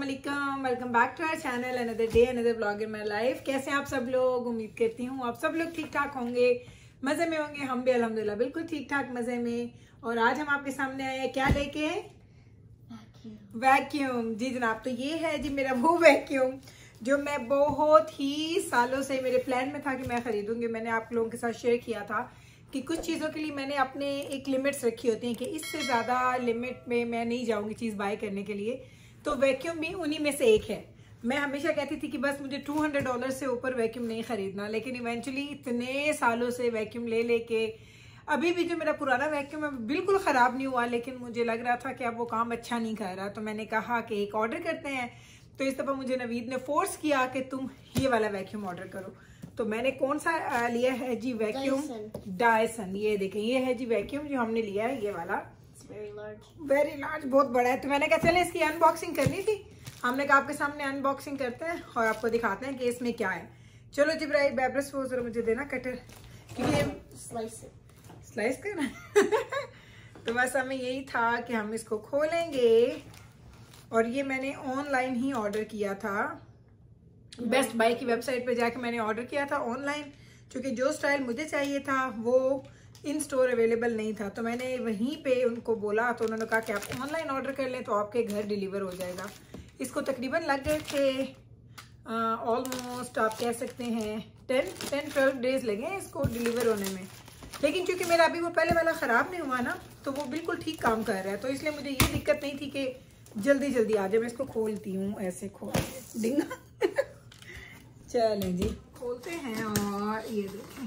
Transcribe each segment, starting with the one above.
Assalamualaikum, welcome back to our channel. Another day another blog in my life. कैसे आप सब लोग? उम्मीद करती हूँ आप सब लोग ठीक ठाक होंगे, मज़े में होंगे। हम भी अल्हम्दुलिल्लाह बिल्कुल ठीक ठाक मज़े में। और आज हम आपके सामने आए हैं क्या लेके? वैक्यूम। जी जनाब, तो ये है जी मेरा वो वैक्यूम जो मैं बहुत ही सालों से मेरे प्लान में था कि मैं ख़रीदूँगी। मैंने आप लोगों के साथ शेयर किया था कि कुछ चीज़ों के लिए मैंने अपने एक लिमिट्स रखी होती हैं कि इससे ज़्यादा लिमिट में मैं नहीं जाऊँगी चीज़ बाय करने के लिए। तो वैक्यूम भी उन्हीं में से एक है। मैं हमेशा कहती थी कि बस मुझे $200 से ऊपर वैक्यूम नहीं ख़रीदना, लेकिन इवेंचुअली इतने सालों से वैक्यूम ले लेके अभी भी जो मेरा पुराना वैक्यूम है बिल्कुल ख़राब नहीं हुआ, लेकिन मुझे लग रहा था कि अब वो काम अच्छा नहीं कर रहा। तो मैंने कहा कि एक ऑर्डर करते हैं। तो इस दफ़ा मुझे नवीद ने फोर्स किया कि तुम ये वाला वैक्यूम ऑर्डर करो। तो मैंने कौन सा लिया है जी वैक्यूम? डायसन। ये देखें, ये है जी वैक्यूम जो हमने लिया है, ये वाला वेरी लार्ज, बहुत बड़ा है। तो मैंने कहा चले इसकी अनबॉक्सिंग करनी थी। हमने कहा आपके सामने अनबॉक्सिंग करते हैं और आपको दिखाते हैं कि इसमें क्या है। चलो जी बेब्रस वो जरा मुझे देना कटर, क्योंकि स्लाइस करना तो बस हमें यही था कि हम इसको खोलेंगे। और ये मैंने ऑनलाइन ही ऑर्डर किया था, बेस्ट बाय की वेबसाइट पे जाके मैंने ऑर्डर किया था ऑनलाइन, क्योंकि जो स्टाइल मुझे चाहिए था वो इन स्टोर अवेलेबल नहीं था। तो मैंने वहीं पे उनको बोला, तो उन्होंने कहा कि आप ऑनलाइन ऑर्डर कर लें तो आपके घर डिलीवर हो जाएगा। इसको तकरीबन लग गए थे ऑलमोस्ट आप कह सकते हैं 10-12 डेज़ लगे इसको डिलीवर होने में, लेकिन चूँकि मेरा अभी वो पहले वाला ख़राब नहीं हुआ ना, तो वो बिल्कुल ठीक काम कर रहा है। तो इसलिए मुझे ये दिक्कत नहीं थी कि जल्दी जल्दी आ जाए। मैं इसको खोलती हूँ, ऐसे खोल डिंगा। चलें जी खोलते हैं। और ये देखें,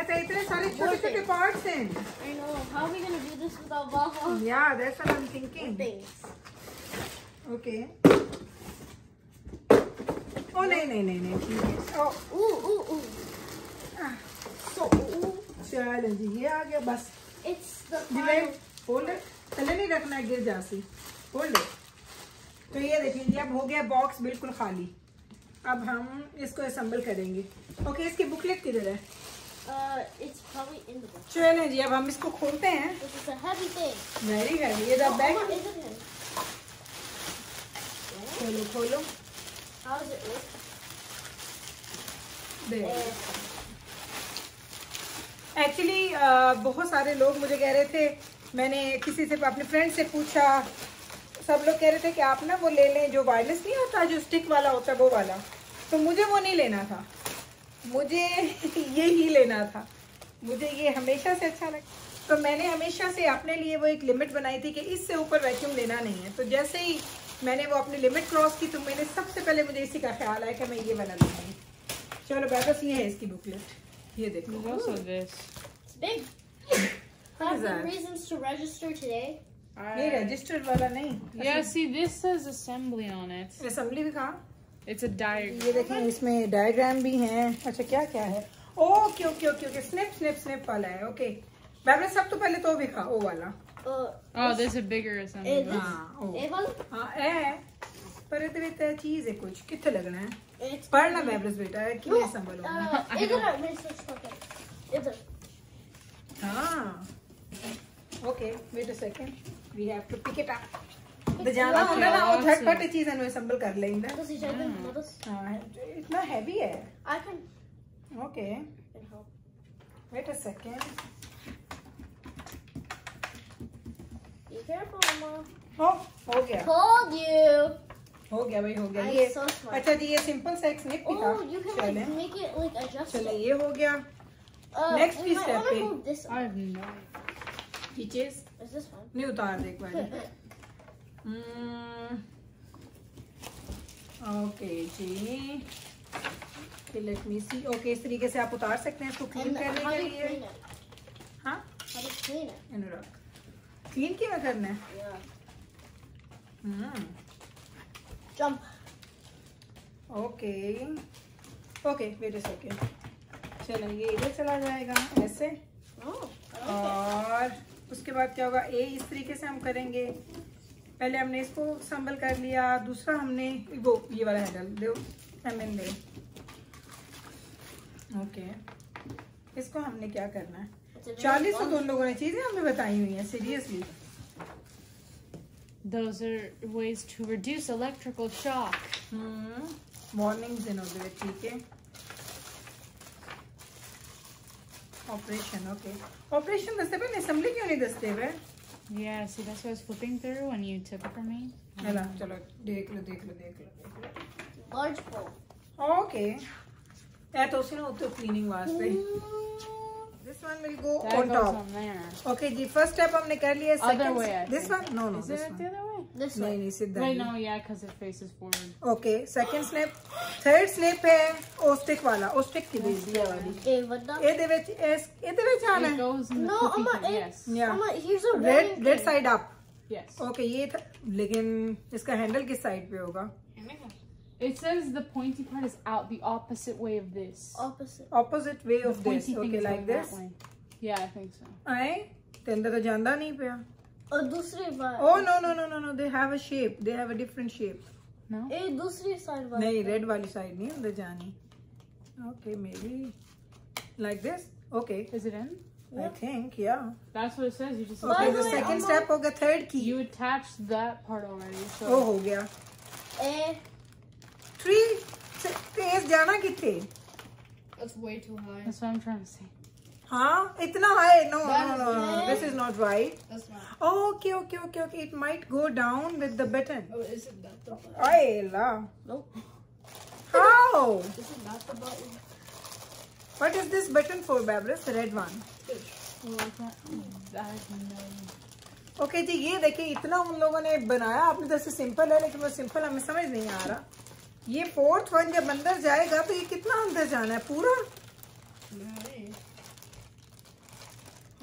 ऐसे इतने सारे छोटे-छोटे पार्ट्स हैं। I know. How are we gonna do this without Baha? Yeah, that's what I'm thinking. Okay. Oh नहीं, ठीक है। Oh, ooh. So challenge ये आ गया बस। It's the final. Hold it. तले नहीं रखना है, गिर जासी। Hold it. तो ये देखिए अब हो गया बॉक्स बिल्कुल खाली। अब हम इसको असेंबल करेंगे। Okay, इसकी बुकलेट किधर है? It's probably in the box. चलें जी अब हम इसको खोलते हैं। This is a heavy thing. Very heavy. ये द बैग। खोलो। How does it look? देख। Actually बहुत सारे लोग मुझे कह रहे थे, मैंने किसी से अपने फ्रेंड से पूछा, सब लोग कह रहे थे कि आप ना वो ले लें जो वायरलेस नहीं होता, जो स्टिक वाला होता है वो वाला। तो मुझे वो नहीं लेना था, मुझे ये ही लेना था। मुझे ये हमेशा से अच्छा लगा। तो मैंने हमेशा से अपने लिए वो एक लिमिट बनाई थी कि इससे ऊपर वैक्यूम लेना नहीं है। तो जैसे ही मैंने वो अपनी लिमिट क्रॉस की तो मैंने सबसे पहले मुझे इसी का ख्याल आया कि मैं ये बना लूँगी। चलो बस ये है इसकी बुकलेट, ये देखो। ये रजिस्टर्ड वाला नहीं, असेंबली भी कहा। It's a diagram. ये देखें इसमें डायग्राम भी हैं। अच्छा क्या क्या है? Okay okay okay okay, snip snip snip वाला है। ओके बाबा सब तो पहले तो दिखा ओ वाला। Oh there's a bigger assembly. हां ए वाला, हां ए पर इतनी तो चीज है कुछ कितने लगना है पढ़ना बेबस बेटा कि मैं संभाल लूंगा। इधर मैं सर्च करके इधर। हां okay wait a second, we have to pick it up. जाना होगा ना वो झटपट चीज असेंबल कर लेंगे। इतना हैवी है। ओके वेट अ सेकंड, हो गया भाई, हो गया ये। अच्छा जी ये सिंपल सा एक स्निप दिखा। चलो ये हो गया। नेक्स्ट की स्टेप नहीं उतार दे एक बार। ओके जी लेट मी सी। ओके इस तरीके से आप उतार सकते हैं इसको क्लीन करने के लिए। हाँ क्लीन क्या करना है? Jump. Okay okay wait a second. चलो ये इधर चला जाएगा ऐसे और उसके बाद क्या होगा ए इस तरीके से हम करेंगे। पहले हमने इसको संभल कर लिया, दूसरा हमने वो ये वाला हैंडल दो एमएन दे ओके। इसको हमने क्या करना है 40 तो उन लोगों ने चीजें हमें बताई हुई हैं seriously. Those are ways to reduce electrical shock. Warnings in order, okay. Operation, okay. Operation daste pe assembly kyun nahi daste pe? Yeah, see that's what I was flipping through when you took it from me. Hello, chalo, dekh lo. Large bowl. Okay. That also no to cleaning waste. This one will go that on top. On there. Okay, the first step हमने कर लिया। Other way. This one? No, no. Is this one. The other way? This one. नहीं सीधा। Wait, no, yeah, because it faces forward. Okay, second snap, third snap है ओस्टिक वाला, ओस्टिक की बेजी है वाली। ए वड़ा। ए देवच आना है। No, अम्मा yes. Yeah. अम्मा here's a red side up. Yes. Okay, ये लेकिन इसका हैंडल किस साइड पे होगा? It says the pointy part is out the opposite way of this. Opposite way of this. Okay, like this. Yeah, I think so. Aye, then that janda nahi pya. Aur dusri baar. Oh no. They have a shape. They have a different shape. No. Eh, dusri side wala. Nahi, red wali side nahi andar jani. Okay, maybe like this. Okay. Is it in? Yeah. I think yeah. That's what it says. You just. Okay, the second step hoga third key. You attached that part already. So. Oh, ho gaya. Eh. Three. तेज जाना किथे? That's way too high. That's what I'm trying to say. हाँ इतना high no. This is not right. That's not. Oh, okay. It might go down with the button. Oh, is it not the button? Ay la. No. How? Is it not the button? What is this button for, Babris? The red one. Okay जी ये देखिए इतना उन लोगों ने बनाया। आपने जैसे simple है लेकिन वो सिंपल हमें समझ नहीं आ रहा। ये फोर्थ वन जब अंदर जाएगा तो ये कितना अंदर जाना है पूरा?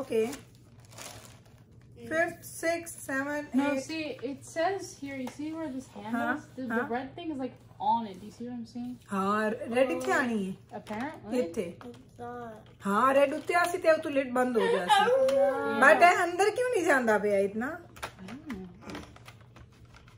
Okay fifth six seven no see it says here you see where this handle is the red thing is like on it do you see what I am saying? हां रेड इथे आनी है अपेरेंटली इथे। हां red उते आसी ते तो लिड बंद हो जासी बट अंदर क्यों नहीं जांदा बे इतना?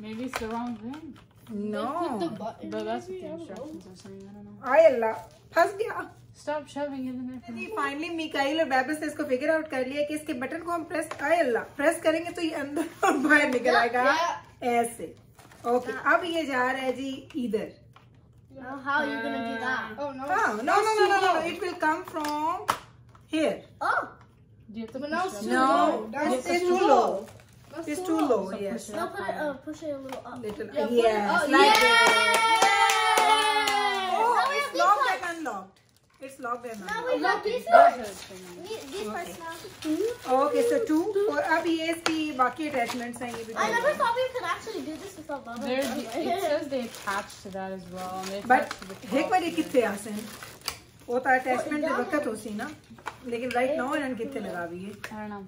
Maybe it's the wrong thing. No. But that's what the instructions are saying. I don't know. Ay Allah, फंस गया. Stop shoving in the net. Finally, Mikael और Babis ने इसको figure out कर लिया कि इसके बटन को हम प्रेस ay Allah प्रेस करेंगे तो ये अंदर और बाहर निकल आएगा ऐसे. Okay. अब ये जा रहा है जी इधर. How are you gonna do that? Oh no. No. It will come from here. Oh. No. That's too low. It's too low. So yes. Now push it a little up. Little. Yeah, yes. It, oh, like yeah. Oh, it's locked and unlocked. It's locked and unlocked. Now we lock these ones. These ones now. Okay, so two. और अब ये इसकी बाकी attachments हैं ये भी. I never thought we could actually do this with a bubble. It says they attach to that as well. But देख बार ये कितने आसे हैं? वो तो attachment में बकत होती है ना? लेकिन right now इन्हें कितने लगा भी है? I don't know.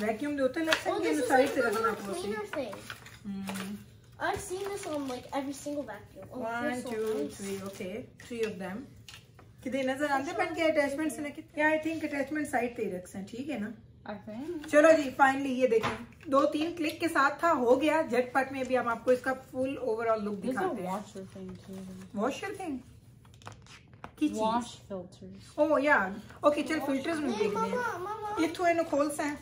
Vacuum dota lag sakti hai side se lagna purse. I've seen this on like every single vacuum. Oh, 1 2 3 okay, 3 of them. Kitne nazar aate hain ke attachments ne kitne? Yeah, I think attachment side pe rakhe hain, theek hai na? Okay. Chalo ji finally ye देखें 2-3 click के साथ था हो गया झटपट में भी हम आपको इसका फुल ओवरऑल लुक दिखाते हैं। Washer thing. Kitchen wash filters. Oh yeah. Okay, चल filters में देख लें। ये थोड़े नो holes हैं।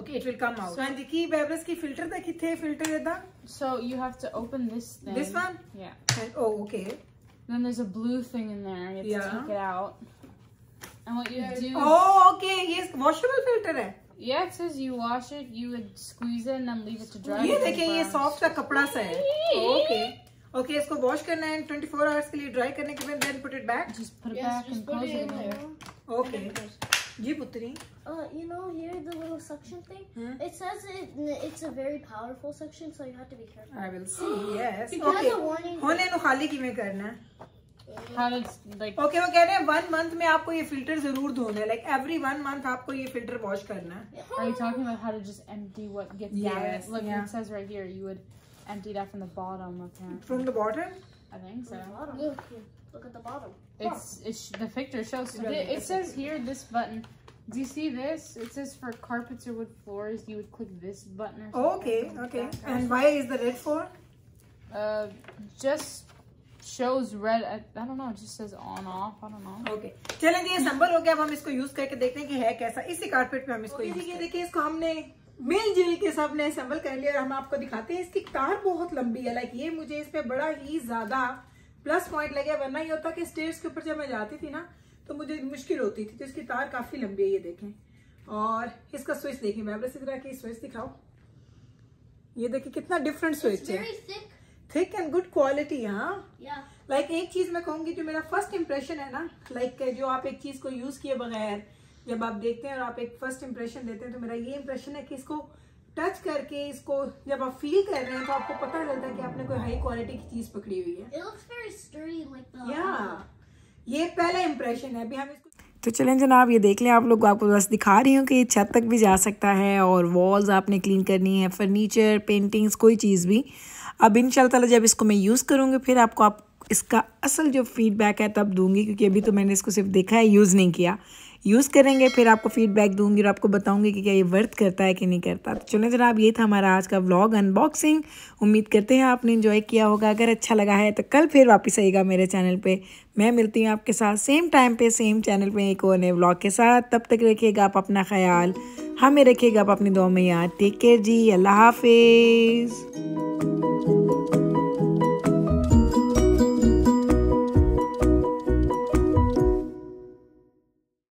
Okay, it will come out. So, and the key Babris ki filter da kithe filter da? So you have to open this thing. This one? Yeah. And, oh, okay. Then there's a blue thing in there. You have to take it out. And what you do? Oh, okay. Yes, washable filter hai. Yeah, it says you wash it, you would squeeze it, and then leave it to dry. ये देखें ये soft सा कपड़ा सा है. Okay, इसको wash करना है 24 hours के लिए dry करने के बाद then put it back. Just put it back and close it in there. Okay. जी पुत्री. You know here the little suction thing. It says it's a very powerful suction, so you have to be careful. I will see. Yes. Okay. होने नो खाली की में करना है. Okay वो कह रहे हैं 1 month में आपको ये filter जरूर धोना है. Like every 1 month आपको ये filter wash करना है. Are you talking about how to just empty what gets down? Yes. Look, it says right here you would empty that from the bottom. From the bottom? I think so. Look at the bottom. It's the picture shows. So it says here this button. Do you see this? It says for carpets or wood floors, you would click this button. Or something. Okay. And why is the red for? Just shows red. I don't know. It just says on off. I don't know. Okay. चलें ये संभल हो गया. अब हम इसको use करके देखते हैं कि है कैसा. इसी carpet पे हम इसको use करते हैं. देखिए इसको हमने मिल जुल के सब ने संभल कर लिया और हम आपको दिखाते हैं. इसकी तार बहुत लंबी है. लाइक ये मुझे इस पे बड़ा ही ज्यादा प्लस पॉइंट लगे. वरना ये होता कि स्टेयर्स के ऊपर जब मैं जाती थी ना तो मुझे मुश्किल होती थी. तो इसकी तार काफी लंबी है. ये देखें और इसका स्विच देखिए. मैं इसी तरह की स्विच दिखाऊं. ये देखिए कितना डिफरेंट स्विच है. Thick and good quality. हाँ लाइक एक चीज मैं कहूंगी जो मेरा फर्स्ट इम्प्रेशन है ना, लाइक जो आप एक चीज को यूज किए बगैर जब आप देखते हैं और आप एक फर्स्ट इम्प्रेशन देते हैं, तो मेरा ये इम्प्रेशन है कि इसको टच करके इसको जब आप फील कर रहे हैं तो आपको पता चलता है कि आपने कोई हाई क्वालिटी की चीज पकड़ी हुई है. It looks very sturdy, like the... ये पहला इम्प्रेशन है. अभी हम इसको तो चलें जनाब ये देख लें आप लोग. आपको बस दिखा रही हूँ कि ये छत तक भी जा सकता है और वॉल्स आपने क्लीन करनी है, फर्नीचर, पेंटिंग्स, कोई चीज़ भी. अब इंशाल्लाह जब इसको मैं यूज़ करूँगी फिर आपको इसका असल जो फीडबैक है तब दूंगी, क्योंकि अभी तो मैंने इसको सिर्फ देखा है, यूज़ नहीं किया. यूज़ करेंगे फिर आपको फीडबैक दूंगी और आपको बताऊंगी कि क्या ये वर्थ करता है कि नहीं करता. तो चलें जनाब ये था हमारा आज का व्लॉग अनबॉक्सिंग. उम्मीद करते हैं आपने एंजॉय किया होगा. अगर अच्छा लगा है तो कल फिर वापस आइएगा मेरे चैनल पे. मैं मिलती हूँ आपके साथ सेम टाइम पे सेम चैनल पे एक और नए व्लॉग के साथ. तब तक रखिएगा आप अपना ख्याल, हमें रखिएगा आप अपनी दुआ में याद. टेक केयर जी. अल्लाह हाफिज़.